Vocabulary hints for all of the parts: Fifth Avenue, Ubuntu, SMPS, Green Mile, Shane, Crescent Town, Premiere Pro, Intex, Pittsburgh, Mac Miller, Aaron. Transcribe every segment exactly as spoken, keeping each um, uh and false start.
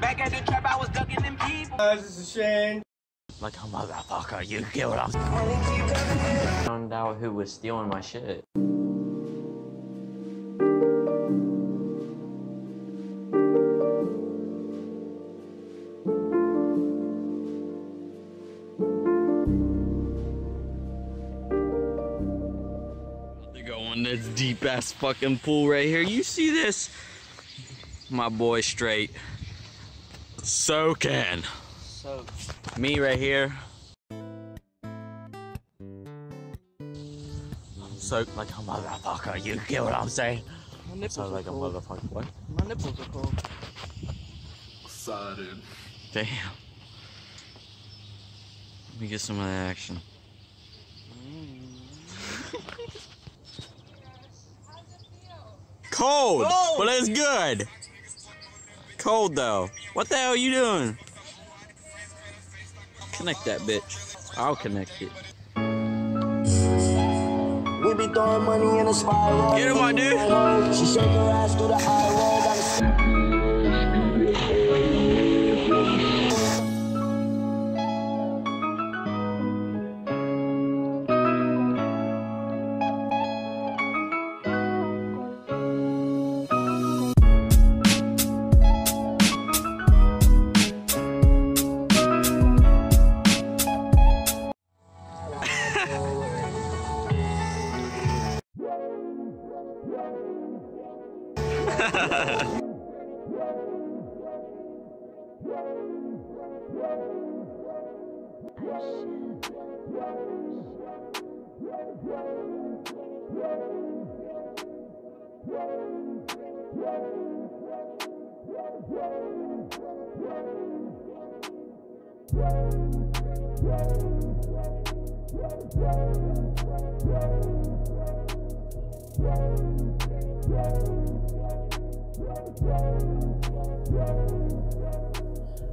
Back at the trap, I was ducking them people. Guys, this is Shane. Like a motherfucker, you killed him. I found out who was stealing my shit. To go in this deep ass fucking pool right here. You see this? My boy straight. So can. So me right here. I'm soaked like a motherfucker. You get what I'm saying? My nipples I'm like are cold. A motherfucker. What? My nipples are cold. Excited. Damn. Let me get some of that action. Mm. Cold, oh, but it's good. Cold though. What the hell are you doing? Connect that bitch. I'll connect it. We be throwing money in a spiral. Get him, my dude. She shake her ass through the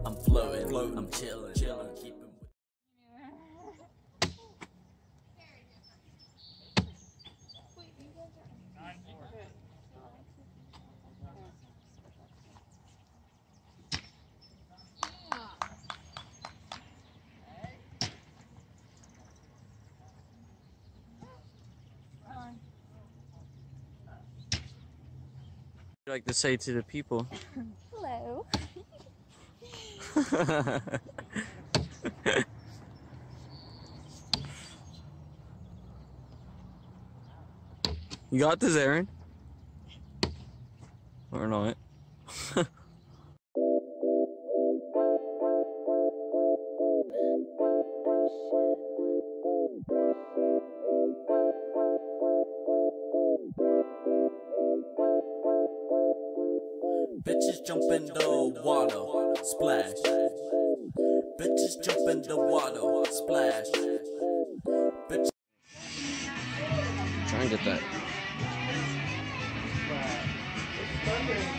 I'm floating, floating, I'm chilling, chilling, keeping. Like to say to the people. Hello. You got this, Aaron? Or not? Bitches jump in the water, splash. Bitches jump in the water, splash. Bitches. Try and get that.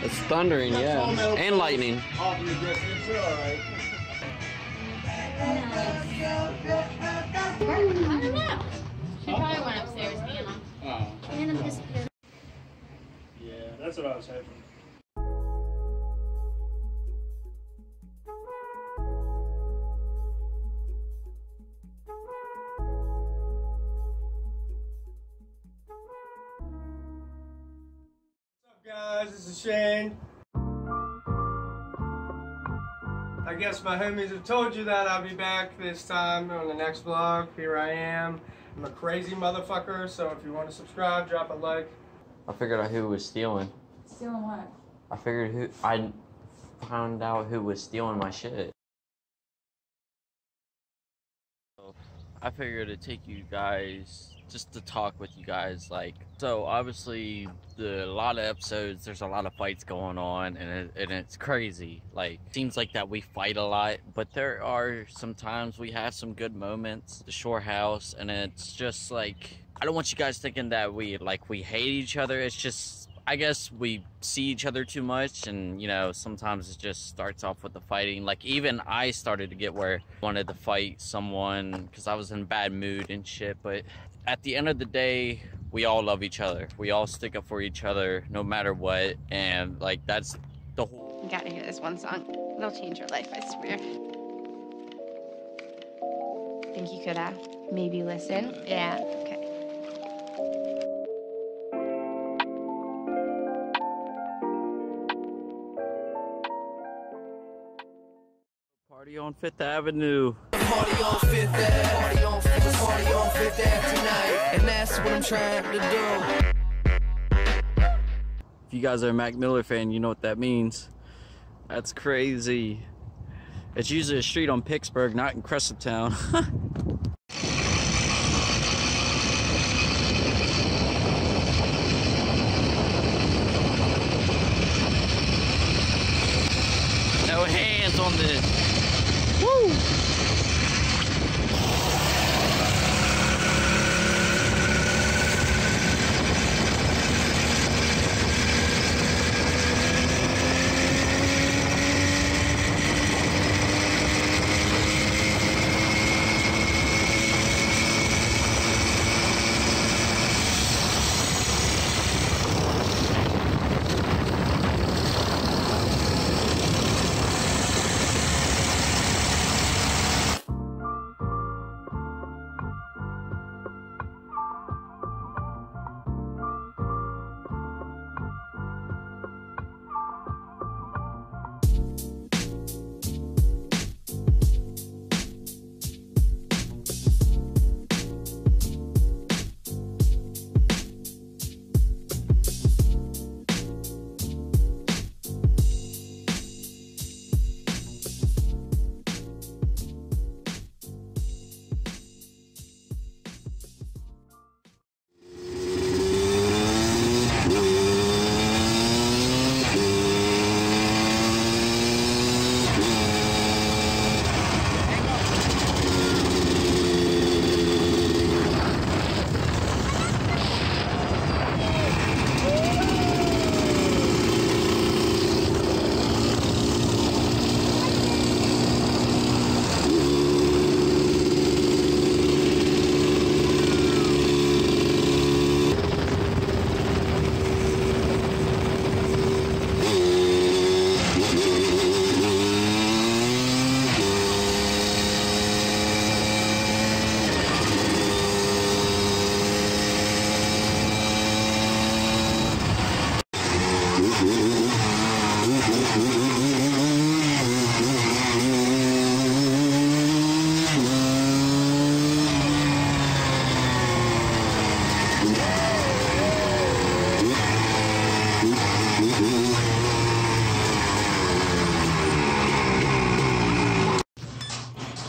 It's thundering, yeah. And lightning. I don't know. She probably went upstairs, Anna. Oh. Anna disappeared. Yeah, that's what I was hoping. Guys, this is Shane. I guess my homies have told you that I'll be back this time on the next vlog. Here I am. I'm a crazy motherfucker, so if you want to subscribe, drop a like. I figured out who was stealing. Stealing what? I figured who I found out who was stealing my shit. I figured it'd take you guys just to talk with you guys, like, so obviously the a lot of episodes there's a lot of fights going on, and, it, and it's crazy. Like, seems like that we fight a lot, but there are sometimes we have some good moments. The Shore House, and it's just like, I don't want you guys thinking that we like we hate each other. It's just, I guess we see each other too much, and you know, sometimes it just starts off with the fighting. Like, even I started to get where I wanted to fight someone because I was in a bad mood and shit. But at the end of the day, we all love each other. We all stick up for each other no matter what. And like, that's the whole You gotta hear this one song. It'll change your life, I swear. Think you could, uh, maybe listen? Yeah, okay. Party on Fifth Avenue. Party on Fifth Avenue. Party on Fifth, party on Fifth Avenue tonight. And that's what I'm trying to do. If you guys are a Mac Miller fan, you know what that means. That's crazy. It's usually a street on Pittsburgh, not in Crescent Town. No hands on this.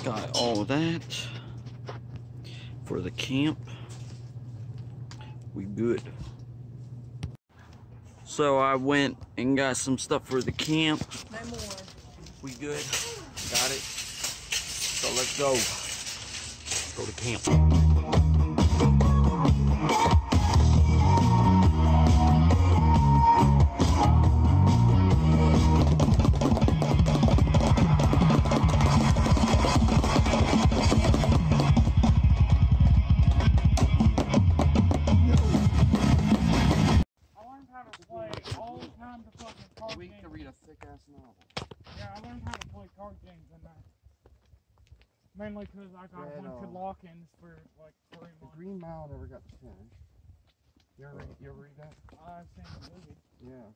Got all that for the camp. We good. So I went and got some stuff for the camp. No more. We good. Got it. So let's go. Let's go to camp. Mainly because I got yeah, one no. good lock-ins for like three months. The Green Mile never got to finish. You ever, read, you ever read that? I've seen the movie. Yeah.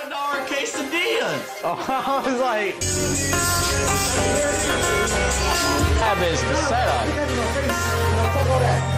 one dollar quesadillas! Oh, I was like... That is the setup.